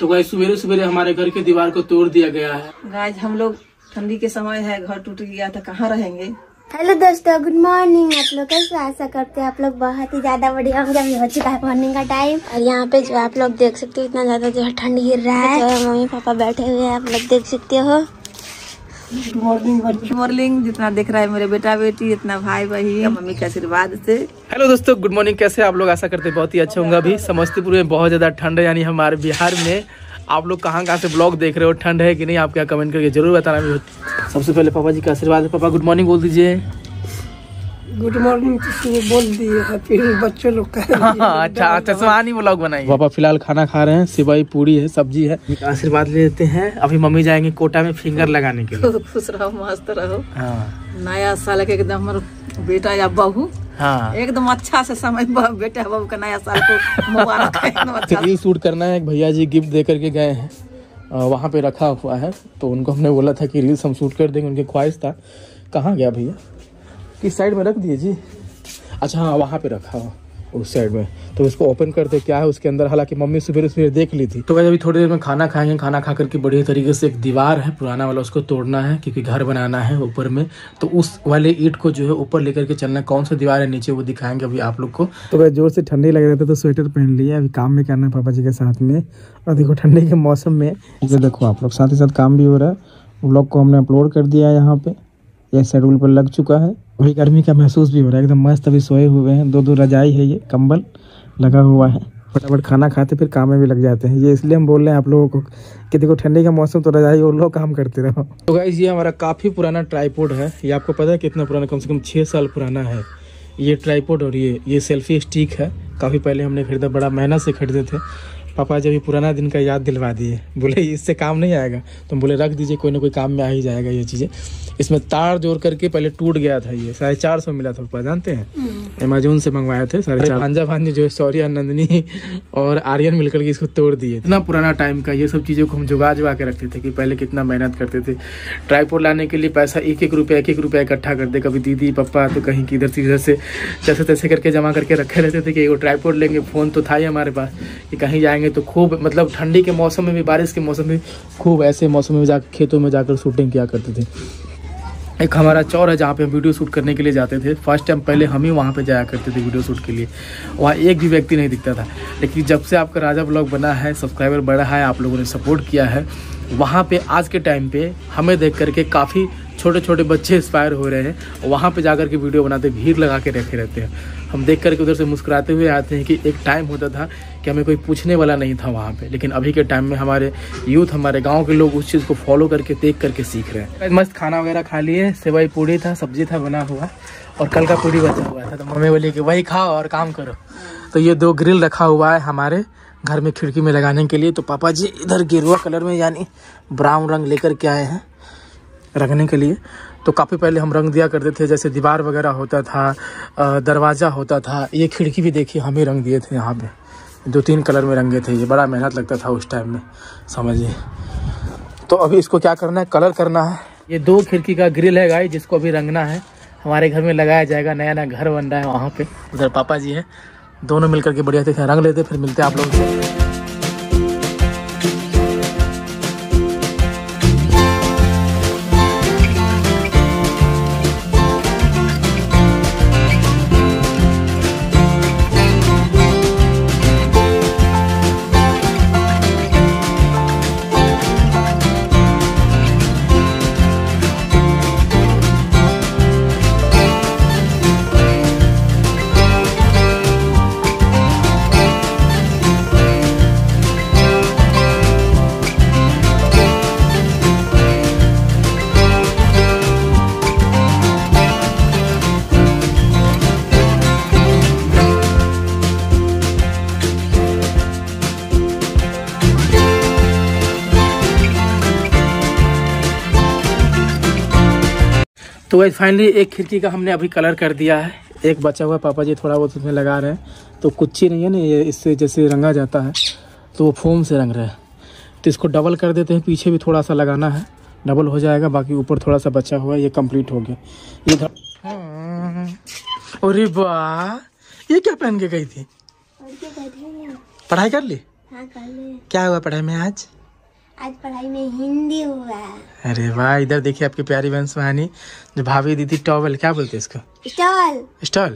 तो गाइस सवेरे सवेरे हमारे घर के दीवार को तोड़ दिया गया है। गाइस हम लोग ठंडी के समय है, घर टूट गया था, कहाँ रहेंगे। हेलो दोस्तों, गुड मॉर्निंग। आप लोग कैसे, आशा करते हैं आप लोग बहुत ही ज्यादा बढ़िया हो। जब हो चुका है मॉर्निंग का टाइम और यहाँ पे जो आप लोग देख सकते हो इतना ज्यादा जो है ठंड गिर रहा है। तो मम्मी पापा बैठे हुए हैं, आप लोग देख सकते हो। गुड मॉर्निंग जितना देख रहा है मेरे बेटा बेटी, इतना भाई बहन, मम्मी के आशीर्वाद से। हेलो दोस्तों, गुड मॉर्निंग। कैसे आप लोग, आशा करते बहुत ही अच्छा होंगे। अभी समस्तीपुर में बहुत ज्यादा ठंड है, यानी हमारे बिहार में। आप लोग कहाँ कहाँ से ब्लॉग देख रहे हो, ठंड है कि नहीं, आप क्या कमेंट करके जरूर बताना। भी सबसे पहले पापा जी का आशीर्वाद है। पापा गुड मॉर्निंग बोल दीजिए। गुड मॉर्निंग बोल दिए, फिर बच्चों लोग का अच्छा चश्मा नहीं ब्लॉग बनाइए। पापा फिलहाल खाना खा रहे हैं, सिवाई पूरी है, सब्जी है। आशीर्वाद ले लेते हैं। अभी मम्मी जाएंगे कोटा में फिंगर लगाने के लिए। खुश रहो, मस्त रहो, नया साल के एकदम बेटा या बहू, हाँ एकदम अच्छा से समय, बेटा बहू का नया साल को मुबारक है। अच्छा रील शूट करना है, भैया जी गिफ्ट दे करके गए हैं, वहाँ पे रखा हुआ है। तो उनको हमने बोला था कि रील्स हम शूट कर देंगे, उनकी ख्वाहिश था। कहाँ गया भैया, किस साइड में रख दिए जी। अच्छा हाँ, वहाँ पे रखा हुआ उस साइड में। तो इसको ओपन करते क्या है उसके अंदर, हालांकि मम्मी सवेरे सवेरे देख ली थी। तो भाई अभी थोड़ी देर में खाना खाएंगे। खाना खा करके बढ़िया तरीके से एक दीवार है पुराना वाला, उसको तोड़ना है क्योंकि घर बनाना है ऊपर में। तो उस वाले ईट को जो है ऊपर लेकर के चलना है। कौन सा दीवार है नीचे, वो दिखाएंगे अभी आप लोग को। तो भाई जोर से ठंडी लग रही थी तो स्वेटर पहन लिया। अभी काम भी करना है पापा जी के साथ में। और देखो ठंडी के मौसम में देखो आप लोग, साथ ही साथ काम भी हो रहा है। व्लॉग को हमने अपलोड कर दिया है, यहाँ पे यह शेड्यूल पर लग चुका है। अभी गर्मी का महसूस भी हो रहा है, एकदम मस्त अभी सोए हुए हैं। दो रजाई है, ये कंबल लगा हुआ है। फटाफट खाना खाते फिर काम में भी लग जाते हैं। ये इसलिए हम बोल रहे हैं आप लोगों को कि देखो ठंडी का मौसम तो रजाई और लोग काम करते रहो। तो गाइस ये हमारा काफ़ी पुराना ट्राईपोड है। ये आपको पता है कितना पुराना, कम से कम 6 साल पुराना है ये ट्राईपोड। और ये सेल्फी स्टिक है, काफ़ी पहले हमने खरीदा, बड़ा मेहनत से खरीदे थे। पापा जब ये पुराना दिन का याद दिलवा दिए, बोले इससे काम नहीं आएगा। तो बोले रख दीजिए, कोई ना कोई काम में आ ही जाएगा। ये चीज़ें इसमें तार जोड़ करके, पहले टूट गया था ये, 450 मिला था पापा, जानते हैं अमेजोन से मंगवाया थे 450। भांजा भांजी जो है सौर्या, नंदनी और आर्यन मिलकर के इसको तोड़ दिए। इतना पुराना टाइम का ये सब चीज़ों को हम जुगा के रखते थे कि पहले कितना मेहनत करते थे। ट्राईपोड लाने के लिए पैसा एक एक रुपया इकट्ठा करते, कभी दीदी पापा तो कहीं किधर सीधर से जैसे तैसे करके जमा करके रखे रहते थे कि एगो ट्राईपोड लेंगे। फ़ोन तो था ही हमारे पास कि कहीं जाएंगे तो खूब, मतलब ठंडी के मौसम में भी, बारिश के मौसम में खूब ऐसे मौसम में जाकर खेतों में जाकर शूटिंग किया करते थे। एक हमारा चौर है जहाँ पे हम वीडियो शूट करने के लिए जाते थे। फर्स्ट टाइम पहले हम ही वहाँ पे जाया करते थे वीडियो शूट के लिए। वहाँ एक भी व्यक्ति नहीं दिखता था, लेकिन जब से आपका राजा व्लॉग बना है, सब्सक्राइबर बढ़ा है, आप लोगों ने सपोर्ट किया है, वहाँ पे आज के टाइम पे हमें देख करके काफ़ी छोटे छोटे बच्चे इंस्पायर हो रहे हैं। वहाँ पे जाकर के वीडियो बनाते, भीड़ लगा के रखे रहते हैं। हम देख करके उधर से मुस्कुराते हुए आते हैं कि एक टाइम होता था कि हमें कोई पूछने वाला नहीं था वहाँ पे, लेकिन अभी के टाइम में हमारे यूथ, हमारे गांव के लोग उस चीज़ को फॉलो करके, देख करके सीख रहे हैं। मस्त खाना वगैरह खा लिए, सेवई पूड़ी था, सब्जी था बना हुआ, और कल का पूड़ी बचा हुआ था। तो मम्मी बोली कि वही खाओ और काम करो। तो ये 2 ग्रिल रखा हुआ है हमारे घर में खिड़की में लगाने के लिए। तो पापा जी इधर गेरुआ कलर में, यानी ब्राउन रंग लेकर के आए हैं रंगने के लिए। तो काफ़ी पहले हम रंग दिया करते थे, जैसे दीवार वगैरह होता था, दरवाज़ा होता था। ये खिड़की भी देखिए हम ही रंग दिए थे, यहाँ पे 2-3 कलर में रंगे थे। ये बड़ा मेहनत लगता था उस टाइम में, समझिए। तो अभी इसको क्या करना है, कलर करना है। ये 2 खिड़की का ग्रिल है गाइस, जिसको अभी रंगना है, हमारे घर में लगाया जाएगा। नया नया घर बन रहा है वहाँ पर। उधर पापा जी हैं, दोनों मिलकर के बढ़िया से रंग लेते, फिर मिलते हैं आप लोगों से। तो वैसे फाइनली 1 खिड़की का हमने अभी कलर कर दिया है। एक बचा हुआ पापा जी थोड़ा बहुत उसमें लगा रहे हैं। तो कुच्ची नहीं है ना ये, इससे जैसे रंगा जाता है तो वो फोम से रंग रहे हैं। तो इसको डबल कर देते हैं, पीछे भी थोड़ा सा लगाना है, डबल हो जाएगा। बाकी ऊपर थोड़ा सा बचा हुआ है, ये कंप्लीट हो गया। ये अरे वाह, ये क्या पहन के गई थी, पढ़ाई कर ली। क्या हुआ पढ़ाई में आज? आज पढ़ाई में हिंदी हुआ। अरे वाह, इधर देखिए आपकी प्यारी बहन सुहानी जो भाभी दीदी टॉवल क्या बोलते हैं इसको? स्टॉल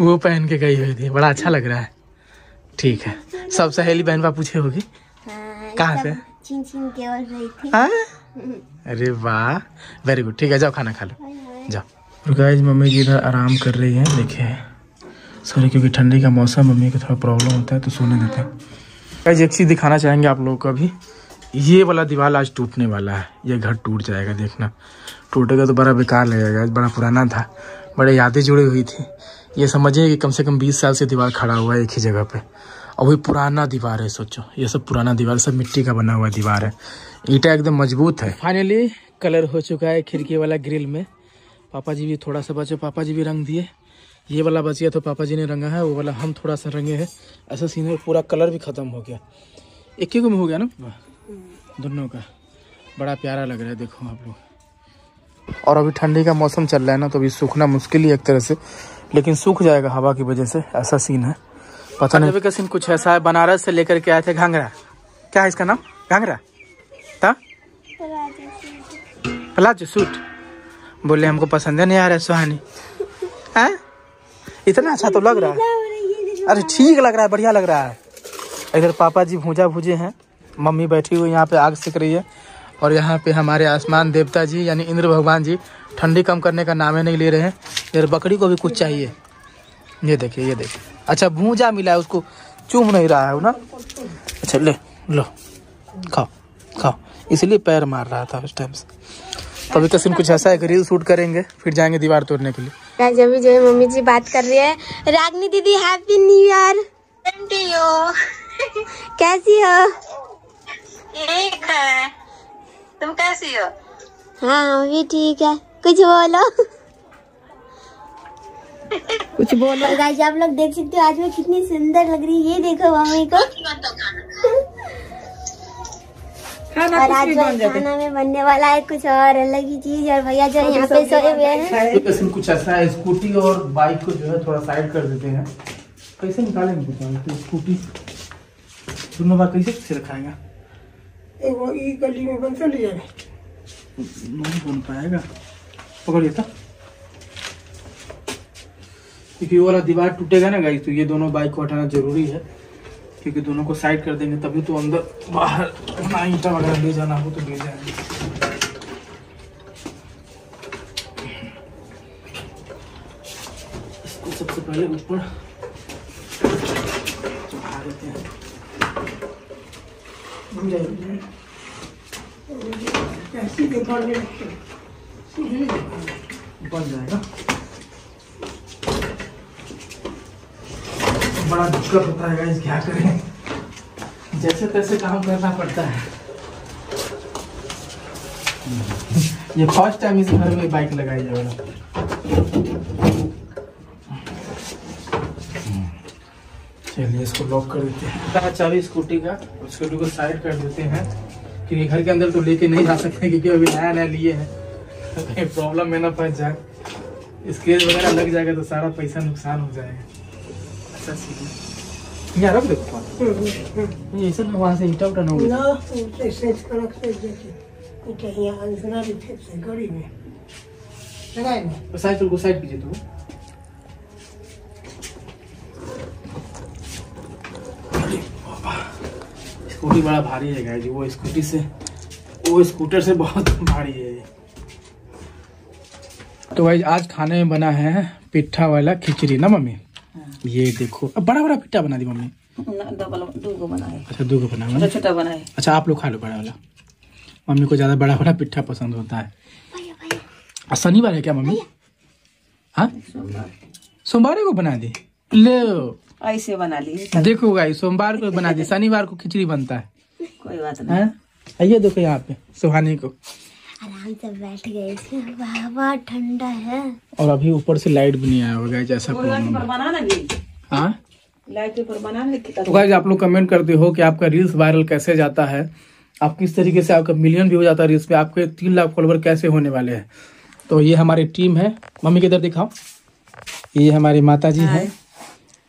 वो पहन के गई हुई थी, बड़ा अच्छा लग रहा है। ठीक है, सब सहेली बहन बा पूछे होगी कहाँ से? चीन चीन के और रही थी। अरे वाह, वेरी गुड। ठीक है, जाओ खाना खा लो, जाओ। गाइस मम्मी जी इधर आराम कर रही है, देखिए सॉरी क्योंकि ठंडी का मौसम मम्मी को थोड़ा प्रॉब्लम होता है तो सोने देते हैं। गाइस एक चीज़ दिखाना चाहेंगे आप लोगों को, अभी ये वाला दीवार आज टूटने वाला है, ये घर टूट जाएगा। देखना, टूटेगा तो बड़ा बेकार लगेगा, बड़ा पुराना था, बड़े यादें जुड़ी हुई थी। ये समझिए कि कम से कम 20 साल से दीवार खड़ा हुआ है एक ही जगह पे, और वही पुराना दीवार है। सोचो, ये सब पुराना दीवार, सब मिट्टी का बना हुआ दीवार है, ईंटा एकदम मजबूत है। फाइनली कलर हो चुका है खिड़की वाला ग्रिल में। पापा जी भी थोड़ा सा बचे, पापा जी भी रंग दिए। ये वाला बच गया तो पापा जी ने रंगा है, वो वाला हम थोड़ा सा रंगे हैं। ऐसा सीन है, पूरा कलर भी ख़त्म हो गया, एक ही गुम हो गया ना दोनों का। बड़ा प्यारा लग रहा है, देखो आप लोग। और अभी ठंडी का मौसम चल रहा है ना, तो अभी सूखना मुश्किल ही एक तरह से, लेकिन सूख जाएगा हवा की वजह से, ऐसा सीन है। पता नहीं, अभी का सीन कुछ ऐसा है। बनारस से लेकर के आए थे घाघरा, क्या है इसका नाम? घाघरा था, प्लाजो सूट बोले, हमको पसंद नहीं आ रहा है सुहानी। है इतना अच्छा तो लग रहा है, अरे ठीक लग रहा है, बढ़िया लग रहा है। इधर पापा जी भूजा भूजे हैं, मम्मी बैठी हुई यहाँ पे आग सेक रही है, और यहाँ पे हमारे आसमान देवता जी यानी इंद्र भगवान जी ठंडी कम करने का नाम ही नहीं ले रहे हैं। इधर बकरी को भी कुछ चाहिए, ये देखिए, ये देखिए। अच्छा भूजा मिला है उसको, चूम नहीं रहा है ना। अच्छा ले लो, खाओ खाओ, इसलिए पैर मार रहा था उस टाइम से। तो अभी कसम कुछ ऐसा एक रील शूट करेंगे, फिर जाएंगे दीवार तोड़ने के लिए। जब भी जो मम्मी जी बात कर रही है, रागनी दीदी हैप्पी न्यू ईयर। कैसी हो? ठीक है, तुम कैसी हो? हाँ भी ठीक है, कुछ बोलो। कुछ बोलो। गाइस आप लोग देख सकते हो आज मैं कितनी सुंदर लग रही है, ये देखो मम्मी को। और आज खाना में बनने वाला है कुछ और अलग ही चीज, और भैया जो यहाँ पे सोए हुए हैं। कुछ ऐसा है, स्कूटी और बाइक को जो है थोड़ा साइड कर देते हैं। कैसे निकालेंगे स्कूटी? दोनों बार कैसे रखाएगा? वो ये गली में बंद कर लिया, नहीं बन पाएगा। पकड़िए था, क्योंकि वो वाला दीवार टूटेगा ना गाइस, तो ये दोनों बाइक को हटाना जरूरी है, क्योंकि दोनों को साइड कर देंगे तभी तो अंदर बाहर अपना ईंटा वगैरह ले जाना हो तो ले जाएंगे। इसको सबसे पहले ऊपर चढ़ा देते हैं। बन जाएगा, बड़ा दिक्कत होता है गाइस, क्या करें, जैसे तैसे काम करना पड़ता है। ये फर्स्ट टाइम इस घर में बाइक लगाई है वाला। चलिए इसको लॉक कर देते हैं, चाबी स्कूटी का, स्कूटी को साइड कर देते हैं, क्योंकि घर के अंदर तो लेके नहीं जा सकते, क्योंकि अभी नया नया लिए हैं, तो प्रॉब्लम में ना फंस जाए। स्क्रैच वगैरह लग जाएगा तो सारा पैसा नुकसान हो जाएगा। यार रख देखो, ये सब वहाँ से ईंटा उठाना होगा ना, ऐसे कर सकते हैं। ईंटा यहाँ अंदर भी फेंक से गली में लगाए ना, साइकिल को साइड कीजिए। तो स्कूटी बड़ा भारी है गाइस, वो स्कूटी से, वो स्कूटर से बहुत भारी है। तो गाइस आज खाने में बना है पिट्ठा वाला खिचड़ी ना मम्मी, ये देखो। अब बड़ा बड़ा पिट्ठा बना दी मम्मी, दो बनाए। अच्छा दो बनाए, छोटा बनाए। अच्छा आप लोग खा लो बड़ा वाला, मम्मी को ज्यादा बड़ा बड़ा पिट्ठा पसंद होता है। आज शनिवार है क्या मम्मी? हाँ सोमवार को बना दी, ले ऐसे बना ली, देखो गाइस सोमवार को बना दी, शनिवार को खिचड़ी बनता है। कोई बात नहीं, आइए देखो यहाँ पे सुहानी को आराम से बैठ गए, हवा ठंडा है। और अभी ऊपर से लाइट भी नहीं आया होगा, जैसा तो गाइस आप लोग कमेंट करते हो कि आपका रील्स वायरल कैसे जाता है, आप किस तरीके से आपका मिलियन व्यू जाता है रील्स पे, आपके 3 लाख फॉलोवर कैसे होने वाले हैं। तो ये हमारी टीम है, मम्मी किधर दिखाओ, ये हमारी माता जी है,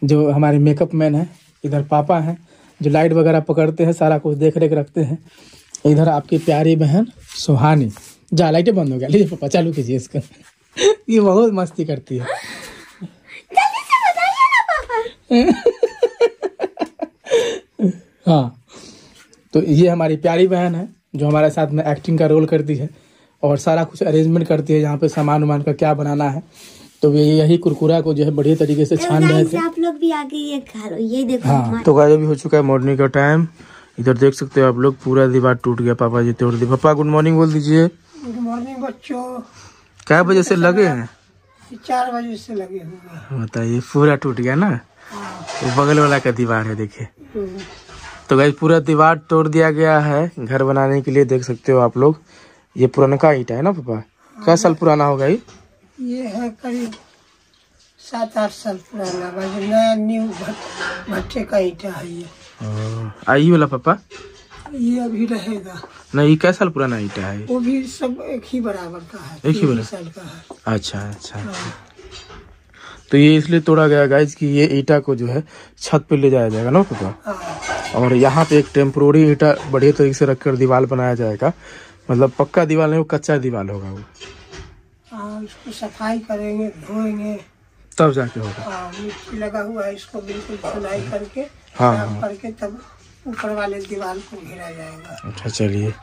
जो हमारे मेकअप मैन हैं, इधर पापा हैं जो लाइट वगैरह पकड़ते हैं, सारा कुछ देख रेख रखते हैं। इधर आपकी प्यारी बहन सुहानी, जा लाइटें बंद हो गया, लीजिए पापा चालू कीजिए इसका। ये बहुत मस्ती करती है। जल्दी से बताइए ना पापा। हाँ, तो ये हमारी प्यारी बहन है जो हमारे साथ में एक्टिंग का रोल करती है और सारा कुछ अरेंजमेंट करती है, यहाँ पे सामान वामान का क्या बनाना है। तो ये यही कुरकुरा को जो है बढ़िया तरीके से छान रहे थे। आप लोग भी आगे ये खा लो, ये देखो। हाँ, तो गाइस अभी हो चुका है मॉर्निंग का टाइम। इधर देख सकते हो आप लोग, पूरा दीवार टूट गया। पापा जी तोड़ दी। पापा गुड मॉर्निंग बोल दीजिए। गुड मॉर्निंग बच्चों। क्या बजे से लगे हैं? 4 बजे से लगे होंगे। बताइए, पूरा टूट गया ना, बगल वाला का दीवार है देखिए। तो गाइस पूरा दीवार तोड़ दिया गया है घर बनाने के लिए। देख सकते हो आप लोग, ये पुराना ईंट है ना पापा, क्या साल पुराना होगा ये है? करीब 7-8 साल पुराना, नया न्यू भट्टे का ईटा है ये। आई वाला पापा ये अभी रहेगा ना, ये क्या साल पुराना ईटा है? वो भी सब एक ही बराबर का है, 3 साल का है। अच्छा अच्छा, तो ये इसलिए तोड़ा गया गाइस कि ये ईटा को जो है छत पे ले जाया जाएगा ना पापा, और यहाँ पे एक टेम्प्रोरी ईटा बढ़िया तरीके से रखकर दीवार बनाया जाएगा। मतलब पक्का दीवार नहीं, वो कच्चा दीवार होगा। वो इसको सफाई करेंगे, धोएंगे, तब जाके होगा। मिट्टी लगा हुआ है, इसको बिल्कुल धुलाई करके साफ करके तब ऊपर वाले दीवार को घेरा जाएगा। अच्छा चलिए,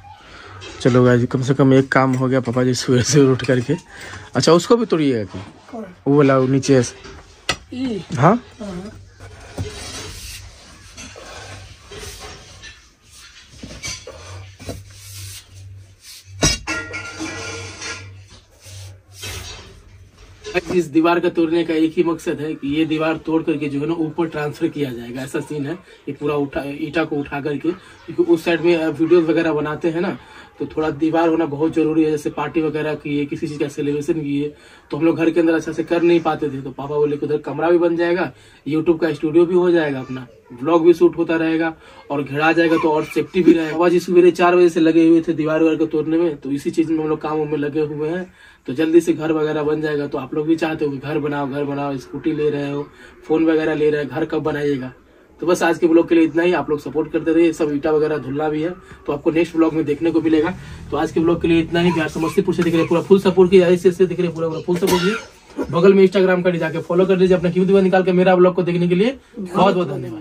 चलो गाइस कम से कम एक काम हो गया पापा जी सुबह से उठ करके। अच्छा उसको भी तोड़िएगा कि वो वाला नीचे से? हाँ इस दीवार का तोड़ने का एक ही मकसद है कि ये दीवार तोड़ करके जो है ना ऊपर ट्रांसफर किया जाएगा। ऐसा सीन है, ये पूरा ईटा को उठा करके, क्योंकि उस साइड में वीडियोस वगैरह बनाते हैं ना, तो थोड़ा दीवार होना बहुत जरूरी है। जैसे पार्टी वगैरह की है, किसी चीज का सेलिब्रेशन की है, तो हम लोग घर के अंदर अच्छा से कर नहीं पाते थे। तो पापा बोले कि उधर कमरा भी बन जाएगा, यूट्यूब का स्टूडियो भी हो जाएगा, अपना ब्लॉग भी शूट होता रहेगा और घेरा जाएगा, तो और सेफ्टी भी रहेगा। पापा जी सुबह 4 बजे से लगे हुए थे दीवार वगैरह को तोड़ने में, तो इसी चीज में हम लोग कामों में लगे हुए हैं। तो जल्दी से घर वगैरह बन जाएगा। तो आप लोग भी चाहते हो कि घर बनाओ घर बनाओ, स्कूटी ले रहे हो, फोन वगैरह ले रहे हो, घर कब बनाइएगा? तो बस आज के ब्लॉग के लिए इतना ही। आप लोग सपोर्ट करते रहिए। सब ईटा वगैरह धुलना भी है, तो आपको नेक्स्ट ब्लॉग में देखने को मिलेगा। तो आज के ब्लॉग के लिए इतना ही। प्यार समस्तीपुर से दिख रहे पूरा फुल सपोर्ट किया, ऐसे दिख रहे पूरा पूरा फुल सपोर्ट किया। बगल में इंस्टाग्राम का जाके फॉलो कर लीजिए। अपना क्यों दीवार निकाल के मेरा ब्लॉग को देखने के लिए बहुत बहुत धन्यवाद।